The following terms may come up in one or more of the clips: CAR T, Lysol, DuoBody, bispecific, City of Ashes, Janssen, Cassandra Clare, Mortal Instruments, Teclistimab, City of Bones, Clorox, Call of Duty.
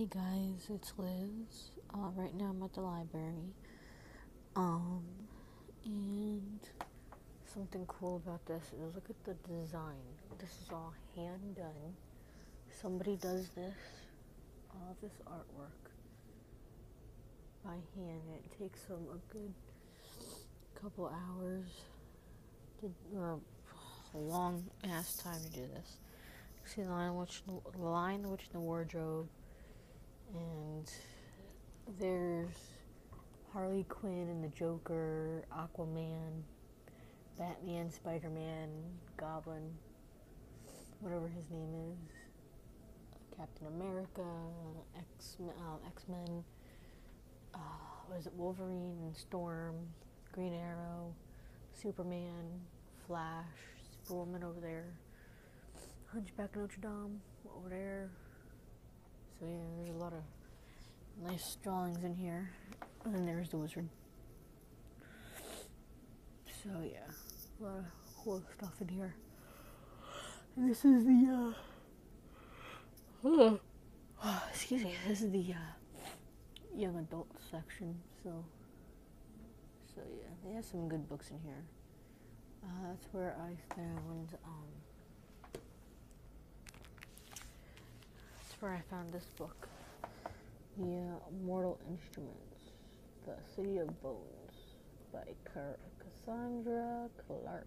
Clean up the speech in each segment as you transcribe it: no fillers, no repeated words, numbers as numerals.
Hey guys, it's Liz. Right now I'm at the library. And something cool about this is look at the design. This is all hand done. Somebody does this, all this artwork by hand. It takes them a good couple hours, or a long ass time to do this. See the Lion, the Witch, and the Wardrobe, and there's Harley Quinn and the Joker, Aquaman, Batman, Spider-Man, Goblin, whatever his name is, Captain America, X-Men, Wolverine and Storm, Green Arrow, Superman, Flash, Superwoman over there, Hunchback of Notre Dame over there. So yeah, there's a lot of nice drawings in here. And then there's the wizard. So yeah, a lot of cool stuff in here. And this is the, excuse me, this is the young adult section. So yeah, they have some good books in here. That's where I found, this book, the Mortal Instruments, The City of Bones by Cassandra Clare.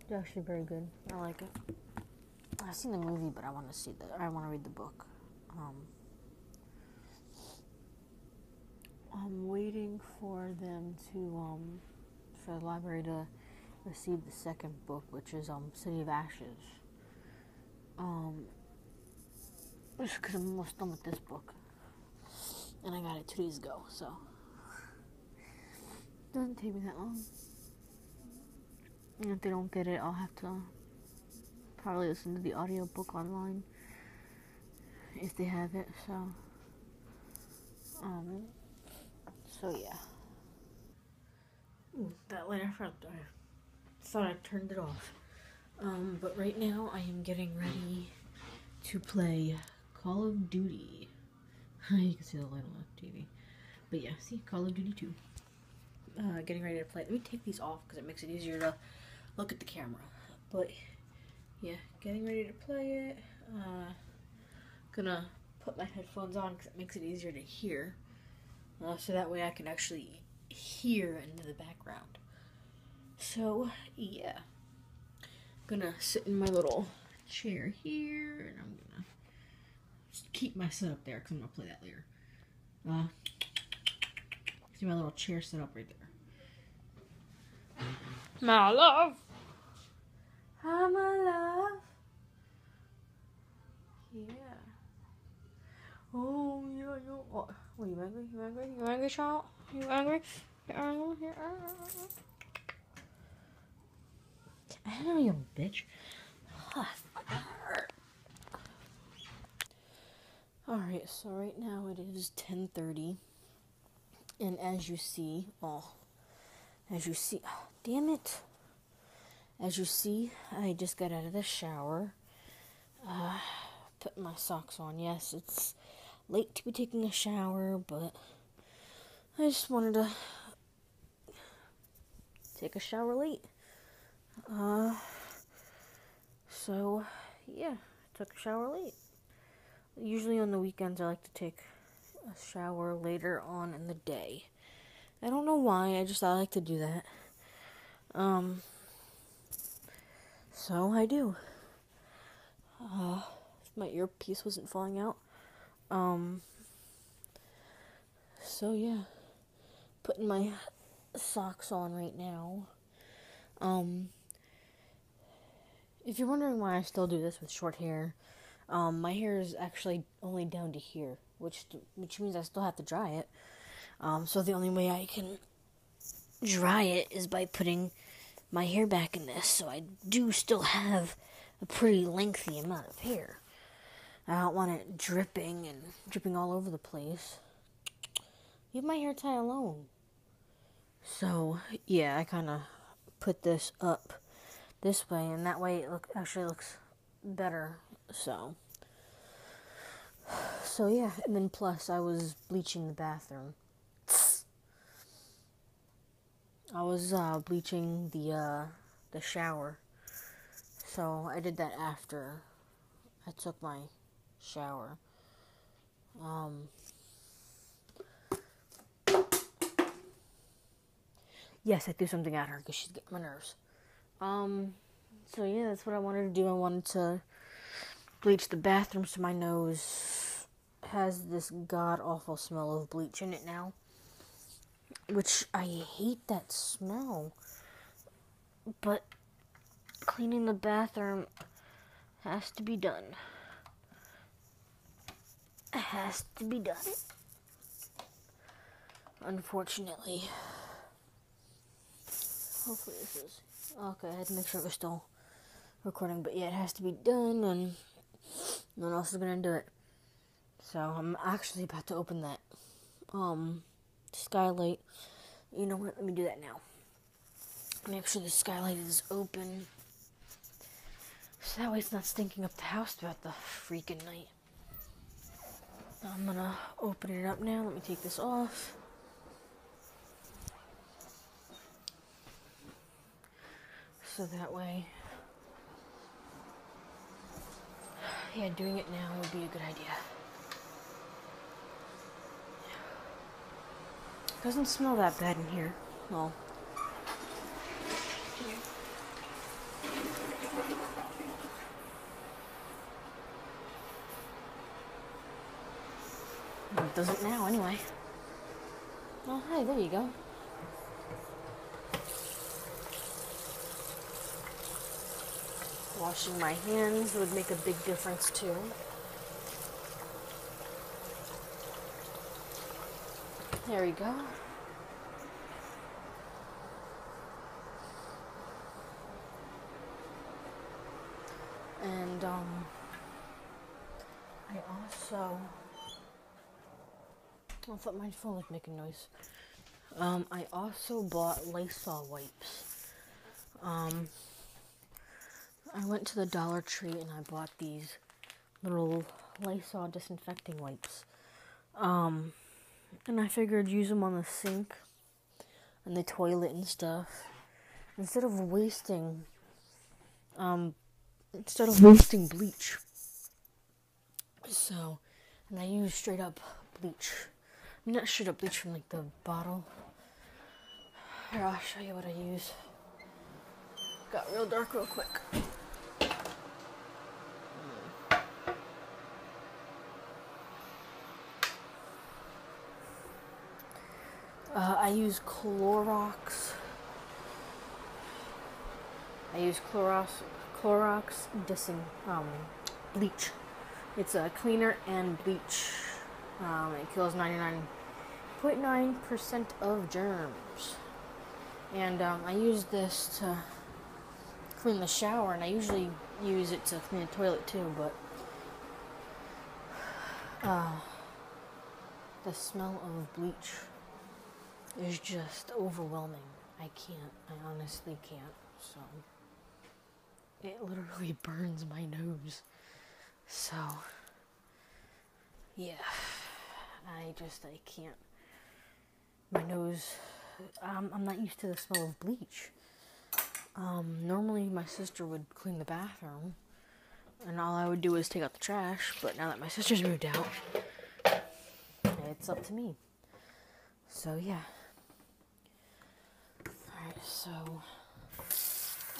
It's actually very good. I like it. I've seen the movie, but I want to read the book. I'm waiting for them to for the library to receive the second book, which is City of Ashes. Just because I'm almost done with this book. And I got it 2 days ago, so. Doesn't take me that long. And if they don't get it, I'll have to probably listen to the audiobook online. If they have it, so. So yeah. That light in front there. I thought I turned it off. But right now I am getting ready to play Call of Duty. You can see the light on the TV. But yeah, see, Call of Duty 2. Getting ready to play. Let me take these off because it makes it easier to look at the camera. But yeah, getting ready to play it. Gonna put my headphones on because it makes it easier to hear. So that way I can actually hear into the background. So yeah, gonna sit in my little chair here, and I'm gonna just keep my setup there because I'm gonna play that later. See my little chair set up right there. My love, hi, my love. Yeah. Oh yeah, you. Oh, you angry? You angry? You angry, child? You angry? You angry? You angry? I don't know, you bitch. Huh. Alright, so right now it is 10:30, and as you see, I just got out of the shower, put my socks on. Yes, it's late to be taking a shower, but I just wanted to take a shower late, so yeah, I took a shower late. Usually on the weekends, I like to take a shower later on in the day. I don't know why, I like to do that. So I do. If my earpiece wasn't falling out. So yeah, putting my socks on right now. If you're wondering why I still do this with short hair, my hair is actually only down to here, which means I still have to dry it. So the only way I can dry it is by putting my hair back in this. So I do still have a pretty lengthy amount of hair. I don't want it dripping all over the place. Leave my hair tie alone. So yeah, I kind of put this up this way, and that way it actually looks better. So So yeah, and then plus I was bleaching the bathroom. I was bleaching the shower. So I did that after I took my shower. Yes, I threw something at her because she's getting my nerves. So yeah, that's what I wanted to do. I wanted to bleach the bathroom, so my nose has this god-awful smell of bleach in it now. Which, I hate that smell. But cleaning the bathroom has to be done. It has to be done. Unfortunately. Hopefully this is... Okay, I had to make sure it was still recording, but yeah, it has to be done, and no one else is gonna do it. So, I'm actually about to open that, skylight. You know what, let me do that now. Make sure the skylight is open, so that way it's not stinking up the house throughout the freaking night. I'm gonna open it up now. Let me take this off. So that way, yeah, doing it now would be a good idea. It doesn't smell that bad in here. Well, it doesn't now anyway. Oh, hi, there you go. Washing my hands would make a big difference too. There you go. And I also I thought my phone was making noise. I also bought Lysol wipes. I went to the Dollar Tree and I bought these little Lysol disinfecting wipes. And I figured use them on the sink and the toilet and stuff. Instead of wasting bleach. So, and I use straight up bleach. Not straight up bleach from like the bottle. Here, I'll show you what I use. Got real dark real quick. I use Clorox. Clorox bleach. It's a cleaner and bleach. It kills 99.9% of germs. And I use this to clean the shower, and I usually use it to clean the toilet too. But the smell of bleach is just overwhelming. I honestly can't, so it literally burns my nose. So, yeah, I can't, my nose, I'm not used to the smell of bleach. Normally my sister would clean the bathroom, and all I would do is take out the trash, but now that my sister's moved out, it's up to me. So, yeah. So,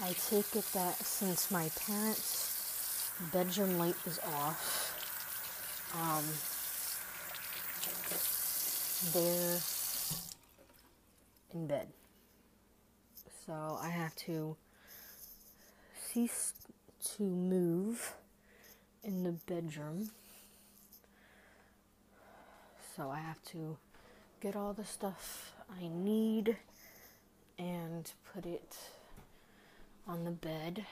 I take it that since my parents' bedroom light is off, they're in bed. So, I have to cease to move in the bedroom. So, I have to get all the stuff I need and put it on the bed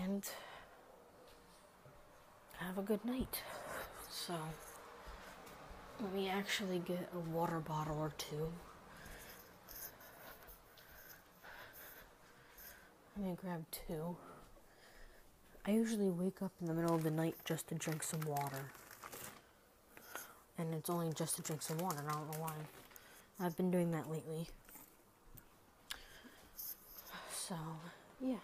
and have a good night. So let me actually get a water bottle or two. Let me grab two. I usually wake up in the middle of the night just to drink some water. And it's only just to drink some water, and I don't know why. I've been doing that lately. So, yeah.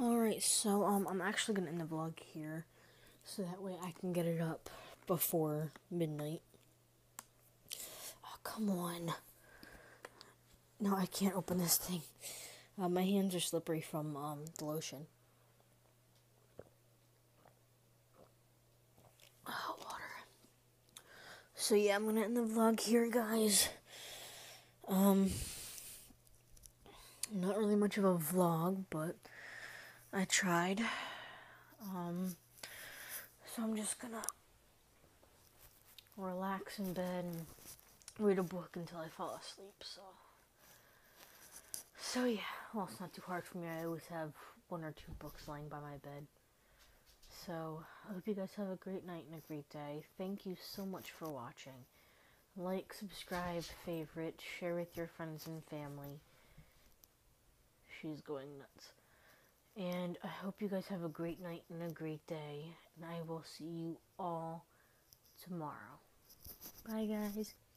Alright, so, I'm actually gonna end the vlog here. So that way I can get it up before midnight. Oh, come on. No, I can't open this thing. My hands are slippery from, the lotion. Oh, water. So, yeah, I'm gonna end the vlog here, guys. Not really much of a vlog, but I tried. So I'm just gonna relax in bed and read a book until I fall asleep, so yeah. Well, it's not too hard for me. I always have one or two books lying by my bed. So, I hope you guys have a great night and a great day. Thank you so much for watching. Like, subscribe, favorite, share with your friends and family. She's going nuts. And I hope you guys have a great night and a great day. And I will see you all tomorrow. Bye, guys.